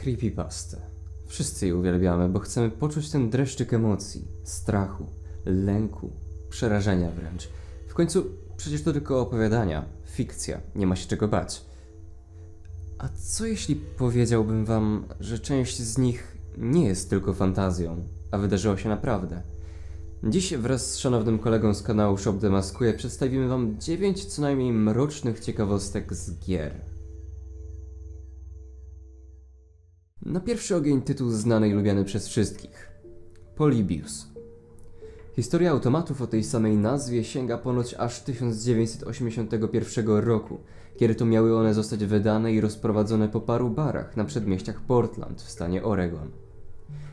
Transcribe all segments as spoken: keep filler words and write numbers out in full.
Creepypastę. Wszyscy je uwielbiamy, bo chcemy poczuć ten dreszczyk emocji, strachu, lęku, przerażenia wręcz. W końcu przecież to tylko opowiadania, fikcja, nie ma się czego bać. A co jeśli powiedziałbym wam, że część z nich nie jest tylko fantazją, a wydarzyło się naprawdę? Dziś wraz z szanownym kolegą z kanału Shop Demaskuje przedstawimy wam dziewięć co najmniej mrocznych ciekawostek z gier. Na pierwszy ogień tytuł znany i lubiany przez wszystkich. Polybius. Historia automatów o tej samej nazwie sięga ponoć aż tysiąc dziewięćset osiemdziesiątego pierwszego roku, kiedy to miały one zostać wydane i rozprowadzone po paru barach na przedmieściach Portland w stanie Oregon.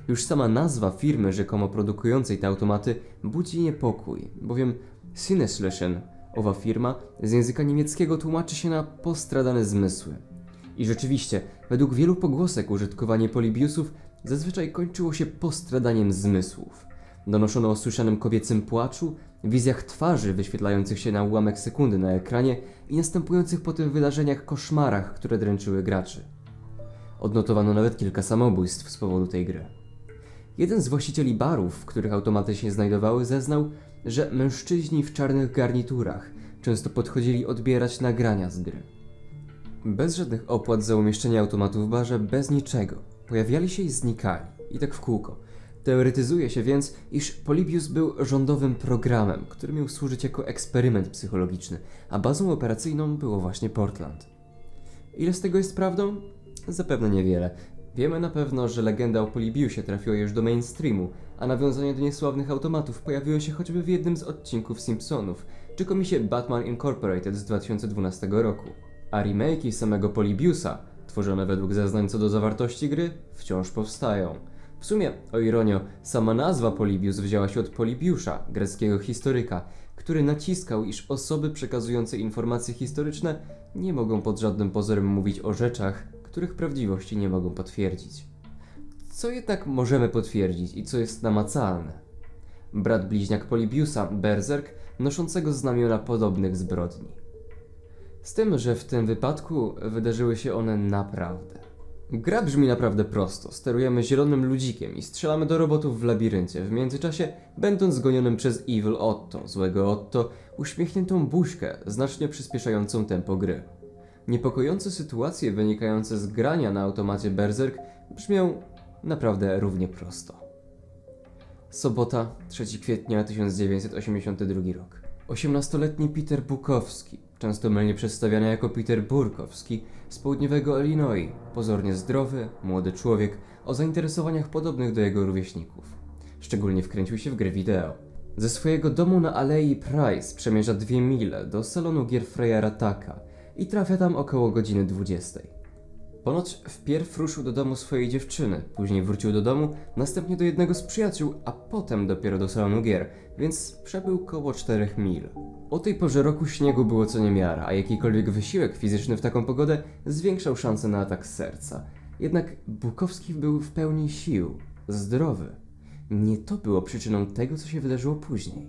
Już sama nazwa firmy rzekomo produkującej te automaty budzi niepokój, bowiem Sinneslöschen, owa firma, z języka niemieckiego tłumaczy się na postradane zmysły. I rzeczywiście, według wielu pogłosek użytkowanie Polybiusów zazwyczaj kończyło się postradaniem zmysłów. Donoszono o słyszanym kobiecym płaczu, wizjach twarzy wyświetlających się na ułamek sekundy na ekranie i następujących po tych wydarzeniach koszmarach, które dręczyły graczy. Odnotowano nawet kilka samobójstw z powodu tej gry. Jeden z właścicieli barów, w których automaty się znajdowały, zeznał, że mężczyźni w czarnych garniturach często podchodzili odbierać nagrania z gry. Bez żadnych opłat za umieszczenie automatów w barze, bez niczego. Pojawiali się i znikali, i tak w kółko. Teoretyzuje się więc, iż Polybius był rządowym programem, który miał służyć jako eksperyment psychologiczny, a bazą operacyjną było właśnie Portland. Ile z tego jest prawdą? Zapewne niewiele. Wiemy na pewno, że legenda o Polybiusie trafiła już do mainstreamu, a nawiązanie do niesławnych automatów pojawiło się choćby w jednym z odcinków Simpsonów, czy komisie Batman Incorporated z dwa tysiące dwunastego roku. A remake'i samego Polybiusa, tworzone według zeznań co do zawartości gry, wciąż powstają. W sumie, o ironio, sama nazwa Polybius wzięła się od Polybiusza, greckiego historyka, który naciskał, iż osoby przekazujące informacje historyczne nie mogą pod żadnym pozorem mówić o rzeczach, których prawdziwości nie mogą potwierdzić. Co jednak możemy potwierdzić i co jest namacalne? Brat bliźniak Polybiusa, Berzerk, noszącego znamiona podobnych zbrodni. Z tym, że w tym wypadku wydarzyły się one naprawdę. Gra brzmi naprawdę prosto, sterujemy zielonym ludzikiem i strzelamy do robotów w labiryncie, w międzyczasie będąc zgonionym przez Evil Otto, złego Otto, uśmiechniętą buźkę, znacznie przyspieszającą tempo gry. Niepokojące sytuacje wynikające z grania na automacie Berzerk brzmią naprawdę równie prosto. Sobota, trzeciego kwietnia tysiąc dziewięćset osiemdziesiątego drugiego rok. osiemnastoletni Peter Bukowski, często mylnie przedstawiany jako Peter Bukowski, z południowego Illinois, pozornie zdrowy, młody człowiek, o zainteresowaniach podobnych do jego rówieśników. Szczególnie wkręcił się w gry wideo. Ze swojego domu na Alei Price przemierza dwie mile do salonu gier Freyera Ataka i trafia tam około godziny dwudziestej. Ponoć wpierw ruszył do domu swojej dziewczyny, później wrócił do domu, następnie do jednego z przyjaciół, a potem dopiero do salonu gier, więc przebył koło czterech mil. O tej porze roku śniegu było co niemiara, a jakikolwiek wysiłek fizyczny w taką pogodę zwiększał szanse na atak serca. Jednak Bukowski był w pełni sił, zdrowy. Nie to było przyczyną tego, co się wydarzyło później.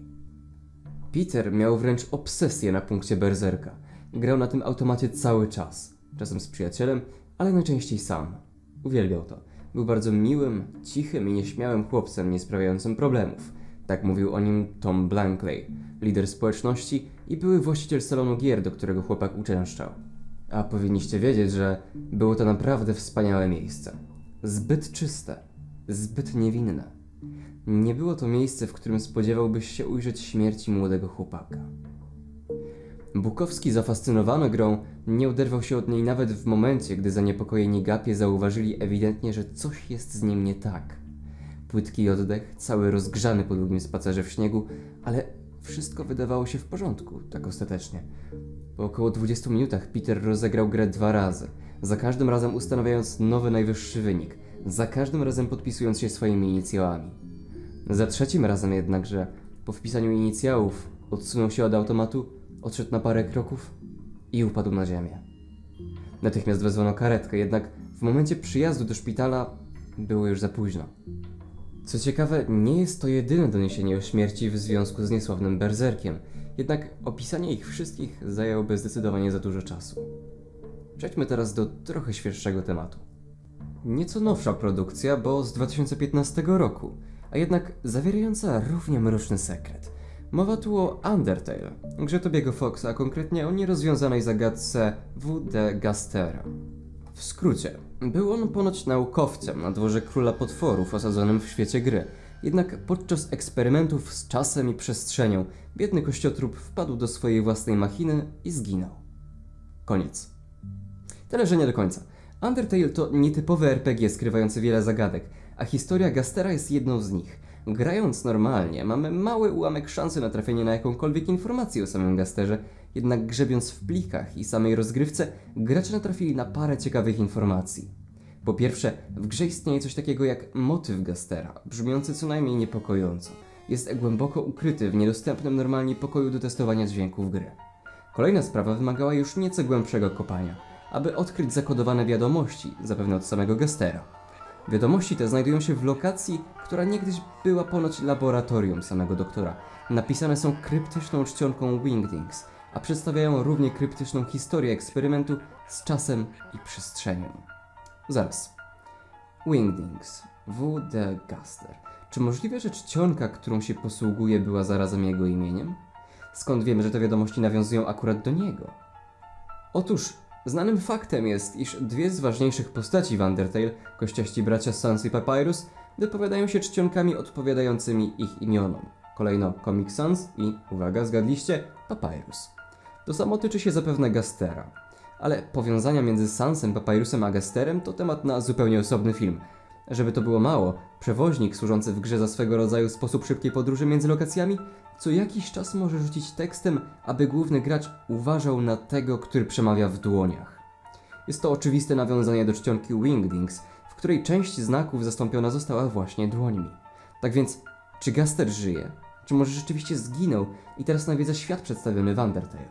Peter miał wręcz obsesję na punkcie Berzerka. Grał na tym automacie cały czas, czasem z przyjacielem, ale najczęściej sam. Uwielbiał to. Był bardzo miłym, cichym i nieśmiałym chłopcem nie sprawiającym problemów. Tak mówił o nim Tom Blankley, lider społeczności i były właściciel salonu gier, do którego chłopak uczęszczał. A powinniście wiedzieć, że było to naprawdę wspaniałe miejsce. Zbyt czyste, zbyt niewinne. Nie było to miejsce, w którym spodziewałbyś się ujrzeć śmierci młodego chłopaka. Bukowski, zafascynowany grą, nie oderwał się od niej nawet w momencie, gdy zaniepokojeni gapie zauważyli ewidentnie, że coś jest z nim nie tak. Płytki oddech, cały rozgrzany po długim spacerze w śniegu, ale wszystko wydawało się w porządku, tak ostatecznie. Po około dwudziestu minutach Peter rozegrał grę dwa razy, za każdym razem ustanawiając nowy najwyższy wynik, za każdym razem podpisując się swoimi inicjałami. Za trzecim razem jednakże, po wpisaniu inicjałów, odsunął się od automatu, odszedł na parę kroków i upadł na ziemię. Natychmiast wezwano karetkę, jednak w momencie przyjazdu do szpitala było już za późno. Co ciekawe, nie jest to jedyne doniesienie o śmierci w związku z niesławnym Berzerkiem, jednak opisanie ich wszystkich zajęłoby zdecydowanie za dużo czasu. Przejdźmy teraz do trochę świeższego tematu. Nieco nowsza produkcja, bo z dwa tysiące piętnastego roku, a jednak zawierająca równie mroczny sekret. Mowa tu o Undertale, grze Tobiego Foxa, a konkretnie o nierozwiązanej zagadce W D Gastera. W skrócie, był on ponoć naukowcem na dworze króla potworów osadzonym w świecie gry. Jednak podczas eksperymentów z czasem i przestrzenią, biedny kościotrup wpadł do swojej własnej machiny i zginął. Koniec. Tyle, że nie do końca. Undertale to nietypowe R P G skrywające wiele zagadek, a historia Gastera jest jedną z nich. Grając normalnie, mamy mały ułamek szansy na trafienie na jakąkolwiek informację o samym Gasterze, jednak grzebiąc w plikach i samej rozgrywce, gracze natrafili na parę ciekawych informacji. Po pierwsze, w grze istnieje coś takiego jak motyw Gastera, brzmiący co najmniej niepokojąco. Jest głęboko ukryty w niedostępnym normalnie pokoju do testowania dźwięków gry. Kolejna sprawa wymagała już nieco głębszego kopania, aby odkryć zakodowane wiadomości, zapewne od samego Gastera. Wiadomości te znajdują się w lokacji, która niegdyś była ponoć laboratorium samego doktora. Napisane są kryptyczną czcionką Wingdings, a przedstawiają równie kryptyczną historię eksperymentu z czasem i przestrzenią. Zaraz. Wingdings. W D. Gaster. Czy możliwe, że czcionka, którą się posługuje, była zarazem jego imieniem? Skąd wiemy, że te wiadomości nawiązują akurat do niego? Otóż, znanym faktem jest, iż dwie z ważniejszych postaci w Undertale, kościaści bracia Sans i Papyrus, wypowiadają się czcionkami odpowiadającymi ich imionom. Kolejno Comic Sans i, uwaga, zgadliście, Papyrus. To samo tyczy się zapewne Gastera. Ale powiązania między Sansem, Papyrusem a Gasterem to temat na zupełnie osobny film. Żeby to było mało, przewoźnik służący w grze za swego rodzaju sposób szybkiej podróży między lokacjami co jakiś czas może rzucić tekstem, aby główny gracz uważał na tego, który przemawia w dłoniach. Jest to oczywiste nawiązanie do czcionki Wingdings, w której część znaków zastąpiona została właśnie dłońmi. Tak więc, czy Gaster żyje? Czy może rzeczywiście zginął i teraz nawiedza świat przedstawiony w Undertale?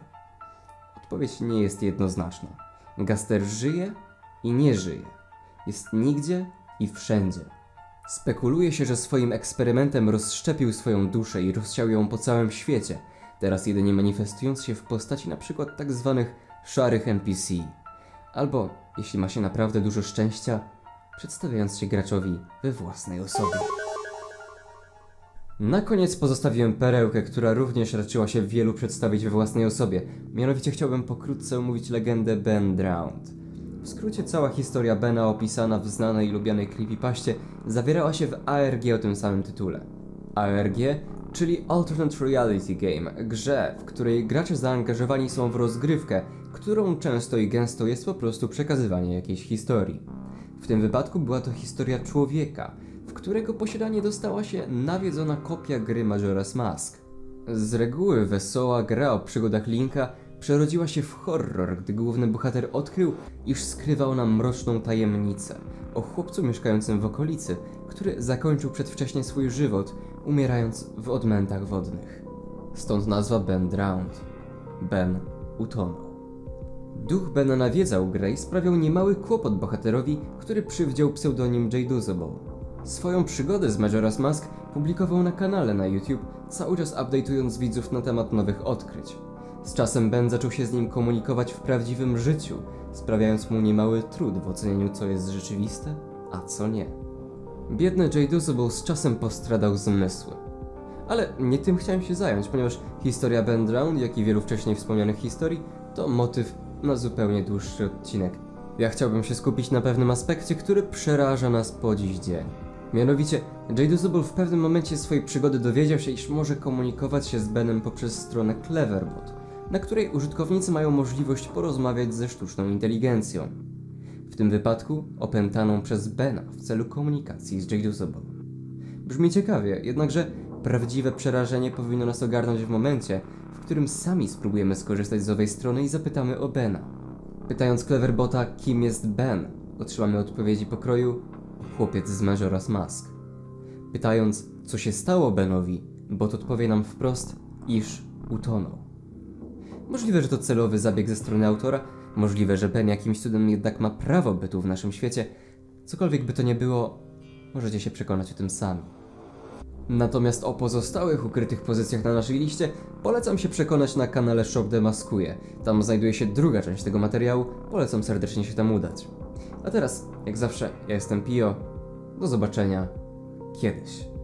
Odpowiedź nie jest jednoznaczna. Gaster żyje i nie żyje. Jest nigdzie i wszędzie. Spekuluje się, że swoim eksperymentem rozszczepił swoją duszę i rozsiał ją po całym świecie, teraz jedynie manifestując się w postaci np. tak zwanych szarych N P C. Albo, jeśli ma się naprawdę dużo szczęścia, przedstawiając się graczowi we własnej osobie. Na koniec pozostawiłem perełkę, która również raczyła się wielu przedstawić we własnej osobie. Mianowicie chciałbym pokrótce omówić legendę Ben Drowned. W skrócie cała historia Bena opisana w znanej i lubianej creepypaście zawierała się w A R G o tym samym tytule. A R G, czyli Alternate Reality Game, grze, w której gracze zaangażowani są w rozgrywkę, którą często i gęsto jest po prostu przekazywanie jakiejś historii. W tym wypadku była to historia człowieka, w którego posiadanie dostała się nawiedzona kopia gry Majora's Mask. Z reguły wesoła gra o przygodach Linka przerodziła się w horror, gdy główny bohater odkrył, iż skrywa ona mroczną tajemnicę o chłopcu mieszkającym w okolicy, który zakończył przedwcześnie swój żywot, umierając w odmętach wodnych. Stąd nazwa Ben Drowned. Ben utonął. Duch Bena nawiedzał grę i sprawiał niemały kłopot bohaterowi, który przywdział pseudonim Jadusable. Swoją przygodę z Majora's Mask publikował na kanale na YouTube, cały czas update'ując widzów na temat nowych odkryć. Z czasem Ben zaczął się z nim komunikować w prawdziwym życiu, sprawiając mu niemały trud w ocenieniu, co jest rzeczywiste, a co nie. Biedny Jadusable z czasem postradał zmysły. Ale nie tym chciałem się zająć, ponieważ historia Ben Drowned, jak i wielu wcześniej wspomnianych historii, to motyw na zupełnie dłuższy odcinek. Ja chciałbym się skupić na pewnym aspekcie, który przeraża nas po dziś dzień. Mianowicie, Jadusable w pewnym momencie swojej przygody dowiedział się, iż może komunikować się z Benem poprzez stronę Cleverbot, na której użytkownicy mają możliwość porozmawiać ze sztuczną inteligencją. W tym wypadku opętaną przez Bena w celu komunikacji z Jadusable. Brzmi ciekawie, jednakże prawdziwe przerażenie powinno nas ogarnąć w momencie, w którym sami spróbujemy skorzystać z owej strony i zapytamy o Bena. Pytając Cleverbota, kim jest Ben, otrzymamy odpowiedzi pokroju: chłopiec z Majora's Mask. Pytając, co się stało Benowi, bot odpowie nam wprost, iż utonął. Możliwe, że to celowy zabieg ze strony autora, możliwe, że Ben jakimś cudem jednak ma prawo bytu w naszym świecie. Cokolwiek by to nie było, możecie się przekonać o tym sami. Natomiast o pozostałych ukrytych pozycjach na naszej liście polecam się przekonać na kanale Shop Demaskuje. Tam znajduje się druga część tego materiału, polecam serdecznie się tam udać. A teraz, jak zawsze, ja jestem Pio. Do zobaczenia kiedyś.